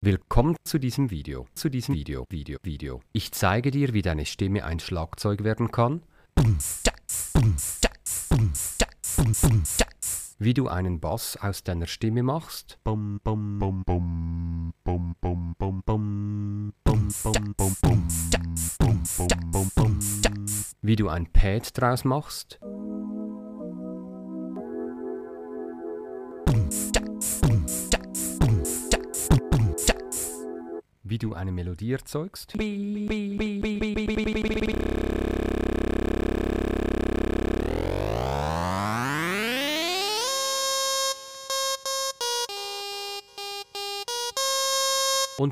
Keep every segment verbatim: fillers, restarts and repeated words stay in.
Willkommen zu diesem Video, zu diesem Video, Video, Video. Ich zeige dir, wie deine Stimme ein Schlagzeug werden kann, wie du einen Bass aus deiner Stimme machst wie du ein Pad draus machst wie du eine Melodie erzeugst, und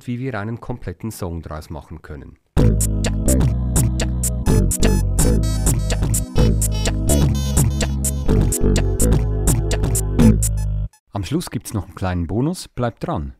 wie wir einen kompletten Song draus machen können. Am Schluss gibt es noch einen kleinen Bonus, bleibt dran!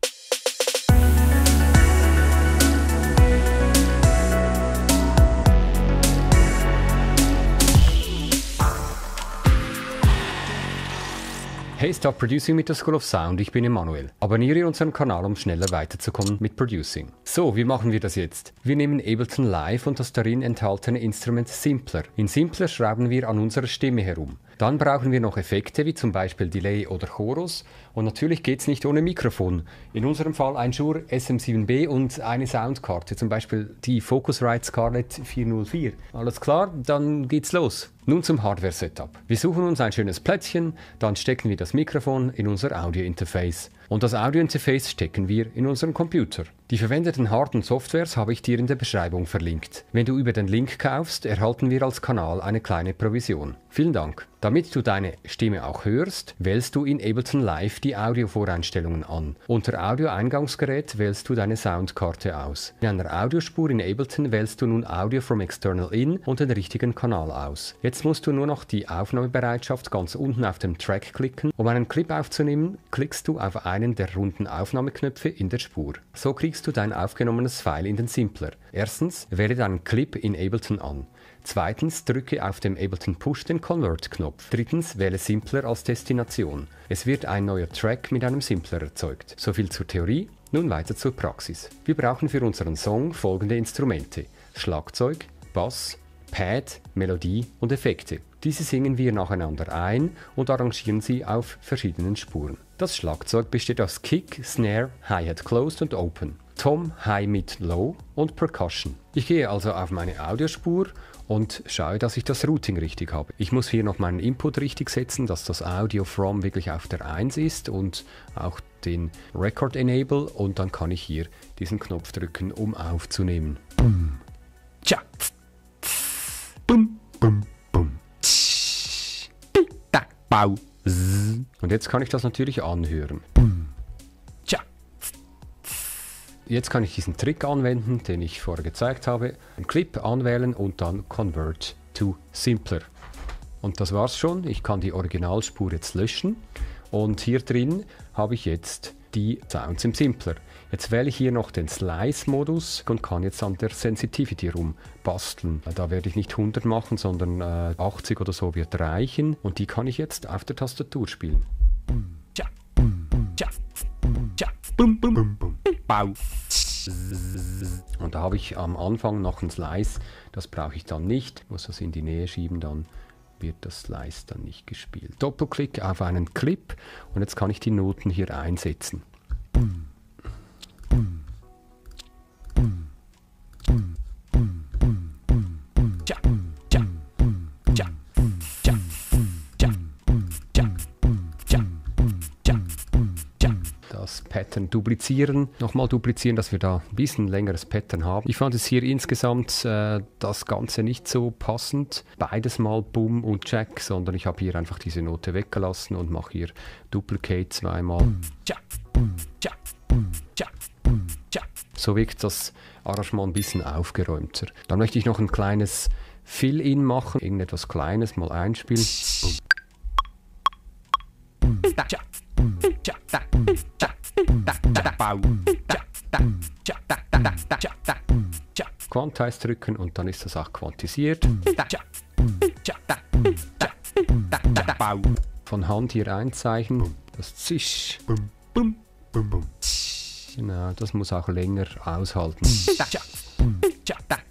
Hey, Stop Producing mit der School of Sound, ich bin Emanuel. Abonniere unseren Kanal, um schneller weiterzukommen mit Producing. So, wie machen wir das jetzt? Wir nehmen Ableton Live und das darin enthaltene Instrument Simpler. In Simpler schrauben wir an unserer Stimme herum. Dann brauchen wir noch Effekte, wie zum Beispiel Delay oder Chorus. Und natürlich geht es nicht ohne Mikrofon. In unserem Fall ein Shure S M sieben B und eine Soundkarte, zum Beispiel die Focusrite Scarlett vier null vier. Alles klar, dann geht's los. Nun zum Hardware-Setup. Wir suchen uns ein schönes Plätzchen, dann stecken wir das Mikrofon in unser Audio-Interface. Und das Audio-Interface stecken wir in unseren Computer. Die verwendeten Hard- und Softwares habe ich dir in der Beschreibung verlinkt. Wenn du über den Link kaufst, erhalten wir als Kanal eine kleine Provision. Vielen Dank. Damit du deine Stimme auch hörst, wählst du in Ableton Live die Audio-Voreinstellungen an. Unter Audio-Eingangsgerät wählst du deine Soundkarte aus. In einer Audiospur in Ableton wählst du nun Audio from External In und den richtigen Kanal aus. Jetzt musst du nur noch die Aufnahmebereitschaft ganz unten auf dem Track klicken. Um einen Clip aufzunehmen, klickst du auf einen der runden Aufnahmeknöpfe in der Spur. So kriegst du dein aufgenommenes File in den Simpler. Erstens, wähle deinen Clip in Ableton an. Zweitens, drücke auf dem Ableton Push den Convert-Knopf. Drittens, wähle Simpler als Destination. Es wird ein neuer Track mit einem Simpler erzeugt. Soviel zur Theorie, nun weiter zur Praxis. Wir brauchen für unseren Song folgende Instrumente: Schlagzeug, Bass, Pad, Melodie und Effekte. Diese singen wir nacheinander ein und arrangieren sie auf verschiedenen Spuren. Das Schlagzeug besteht aus Kick, Snare, Hi-Hat Closed und Open, Tom, High, Mid, Low und Percussion. Ich gehe also auf meine Audiospur und schaue, dass ich das Routing richtig habe. Ich muss hier noch meinen Input richtig setzen, dass das Audio From wirklich auf der eins ist und auch den Record Enable, und dann kann ich hier diesen Knopf drücken, um aufzunehmen. Bum. Tja. Bum, bum, bum. Tsch. Da, bau. Z. Und jetzt kann ich das natürlich anhören. Bum. Tja. Jetzt kann ich diesen Trick anwenden, den ich vorher gezeigt habe. Einen Clip anwählen und dann Convert to Simpler. Und das war's schon. Ich kann die Originalspur jetzt löschen. Und hier drin habe ich jetzt die Sounds im Simpler. Jetzt wähle ich hier noch den Slice-Modus und kann jetzt an der Sensitivity rumbasteln. Da werde ich nicht hundert machen, sondern äh, achtzig oder so wird reichen. Und die kann ich jetzt auf der Tastatur spielen. Und da habe ich am Anfang noch einen Slice, das brauche ich dann nicht. Ich muss das in die Nähe schieben, dann wird das Slice dann nicht gespielt. Doppelklick auf einen Clip und jetzt kann ich die Noten hier einsetzen. Das Pattern duplizieren, nochmal duplizieren, dass wir da ein bisschen längeres Pattern haben. Ich fand es hier insgesamt äh, das Ganze nicht so passend. Beides mal Boom und Jack, sondern ich habe hier einfach diese Note weggelassen und mache hier Duplicate zweimal. Boom, Jack, Boom, Jack, Boom, Jack, Boom, Jack. So wirkt das Arrangement ein bisschen aufgeräumter. Dann möchte ich noch ein kleines Fill-In machen, irgendetwas Kleines mal einspielen. Boom. Boom, Jack, Boom, Jack, Boom, Jack. Quantize drücken und dann ist das auch quantisiert. Von Hand hier einzeichnen. Das Zisch. Genau, das muss auch länger aushalten.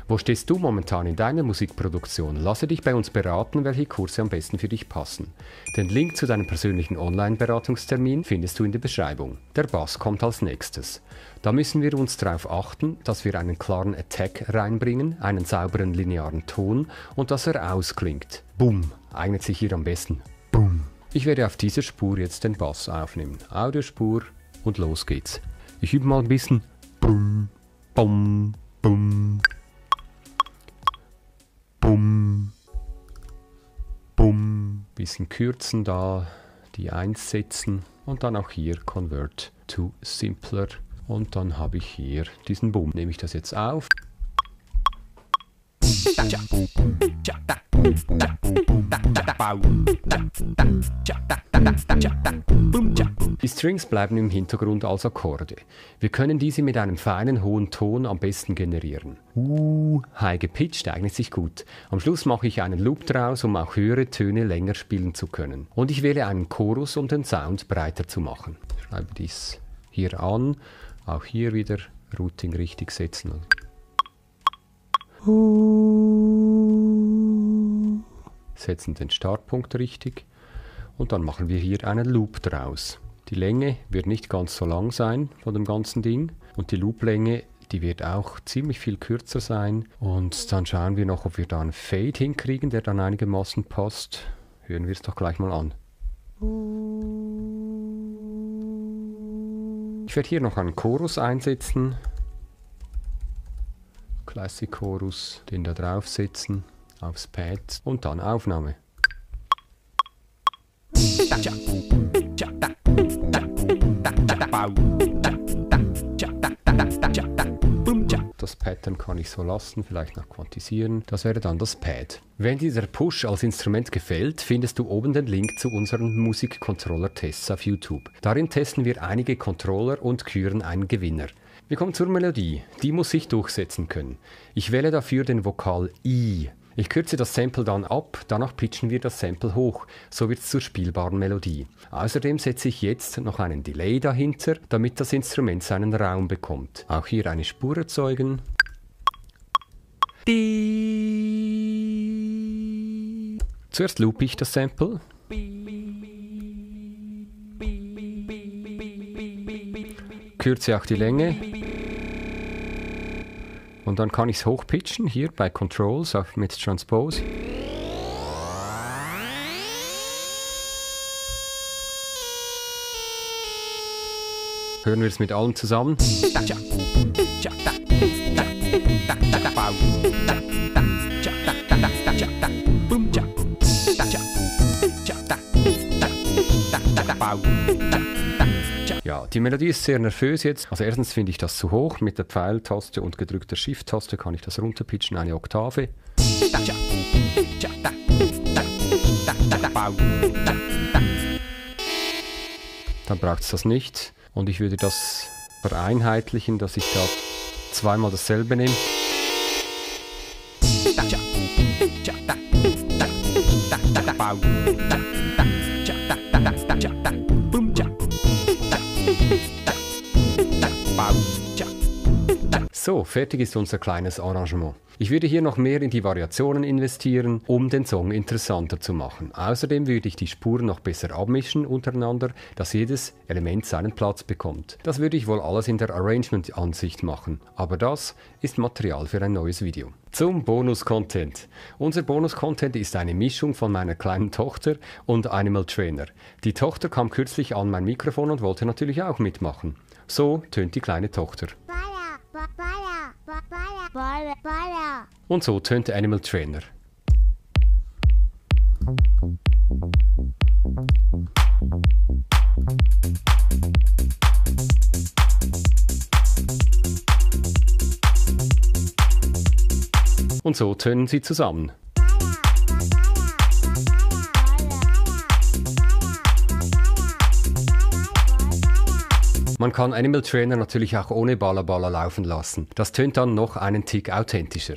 Wo stehst du momentan in deiner Musikproduktion? Lasse dich bei uns beraten, welche Kurse am besten für dich passen. Den Link zu deinem persönlichen Online-Beratungstermin findest du in der Beschreibung. Der Bass kommt als nächstes. Da müssen wir uns darauf achten, dass wir einen klaren Attack reinbringen, einen sauberen linearen Ton und dass er ausklingt. Boom, eignet sich hier am besten. Boom. Ich werde auf dieser Spur jetzt den Bass aufnehmen. Audiospur und los geht's. Ich übe mal ein bisschen. Boom, boom, boom. Bumm, bumm, bisschen kürzen da, die eins setzen und dann auch hier Convert to Simpler und dann habe ich hier diesen Bumm. Nehme ich das jetzt auf. Die Strings bleiben im Hintergrund als Akkorde. Wir können diese mit einem feinen, hohen Ton am besten generieren. Uh, high gepitcht eignet sich gut. Am Schluss mache ich einen Loop draus, um auch höhere Töne länger spielen zu können. Und ich wähle einen Chorus, um den Sound breiter zu machen. Ich schreibe dies hier an. Auch hier wieder Routing richtig setzen. Setzen den Startpunkt richtig und dann machen wir hier einen Loop draus. Die Länge wird nicht ganz so lang sein von dem ganzen Ding und die Looplänge, die wird auch ziemlich viel kürzer sein. Und dann schauen wir noch, ob wir da einen Fade hinkriegen, der dann einigermaßen passt. Hören wir es doch gleich mal an. Ich werde hier noch einen Chorus einsetzen. Classic Chorus, den da drauf setzen, aufs Pad und dann Aufnahme. Das Pattern kann ich so lassen, vielleicht noch quantisieren. Das wäre dann das Pad. Wenn dir der Push als Instrument gefällt, findest du oben den Link zu unseren Musikcontroller-Tests auf YouTube. Darin testen wir einige Controller und küren einen Gewinner. Wir kommen zur Melodie. Die muss sich durchsetzen können. Ich wähle dafür den Vokal I. Ich kürze das Sample dann ab, danach pitchen wir das Sample hoch. So wird es zur spielbaren Melodie. Außerdem setze ich jetzt noch einen Delay dahinter, damit das Instrument seinen Raum bekommt. Auch hier eine Spur erzeugen. Zuerst loop ich das Sample. Kürze auch die Länge und dann kann ich es hochpitchen, hier bei Controls auf mit Transpose. Hören wir es mit allem zusammen. Ja, die Melodie ist sehr nervös jetzt. Also erstens finde ich das zu hoch. Mit der Pfeiltaste und gedrückter Shift-Taste kann ich das runterpitchen, eine Oktave. Dann braucht es das nicht. Und ich würde das vereinheitlichen, dass ich da zweimal dasselbe nehme. So, fertig ist unser kleines Arrangement. Ich würde hier noch mehr in die Variationen investieren, um den Song interessanter zu machen. Außerdem würde ich die Spuren noch besser abmischen untereinander, dass jedes Element seinen Platz bekommt. Das würde ich wohl alles in der Arrangement-Ansicht machen, aber das ist Material für ein neues Video. Zum Bonus-Content. Unser Bonus-Content ist eine Mischung von meiner kleinen Tochter und Animal Trainer. Die Tochter kam kürzlich an mein Mikrofon und wollte natürlich auch mitmachen. So tönt die kleine Tochter. Und so tönt Animal Trainer. Und so tönen sie zusammen. Man kann Animal Trainer natürlich auch ohne Ballaballa laufen lassen. Das tönt dann noch einen Tick authentischer.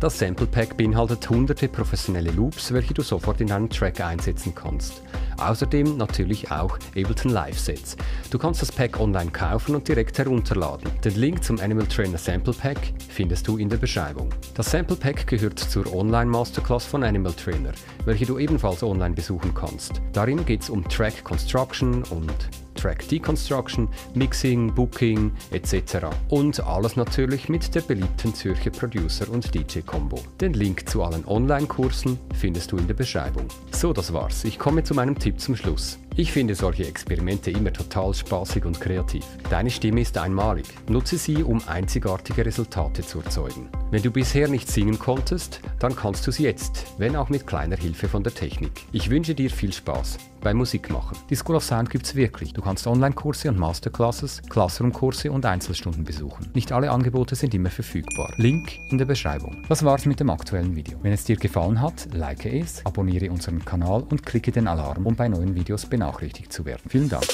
Das Sample Pack beinhaltet hunderte professionelle Loops, welche du sofort in deinen Track einsetzen kannst. Außerdem natürlich auch Ableton Live Sets. Du kannst das Pack online kaufen und direkt herunterladen. Den Link zum Animal Trainer Sample Pack findest du in der Beschreibung. Das Sample Pack gehört zur Online Masterclass von Animal Trainer, welche du ebenfalls online besuchen kannst. Darin geht es um Track Construction und Track Deconstruction, Mixing, Booking et cetera. Und alles natürlich mit der beliebten Zürcher Producer- und D J-Kombo. Den Link zu allen Online-Kursen findest du in der Beschreibung. So, das war's. Ich komme zu meinem Tipp zum Schluss. Ich finde solche Experimente immer total spaßig und kreativ. Deine Stimme ist einmalig. Nutze sie, um einzigartige Resultate zu erzeugen. Wenn du bisher nicht singen konntest, dann kannst du es jetzt, wenn auch mit kleiner Hilfe von der Technik. Ich wünsche dir viel Spaß beim Musikmachen. Die School of Sound gibt's wirklich. Du kannst Online-Kurse und Masterclasses, Classroom-Kurse und Einzelstunden besuchen. Nicht alle Angebote sind immer verfügbar. Link in der Beschreibung. Das war's mit dem aktuellen Video. Wenn es dir gefallen hat, like es, abonniere unseren Kanal und klicke den Alarm, um bei neuen Videos benachrichtigt zu werden. Vielen Dank.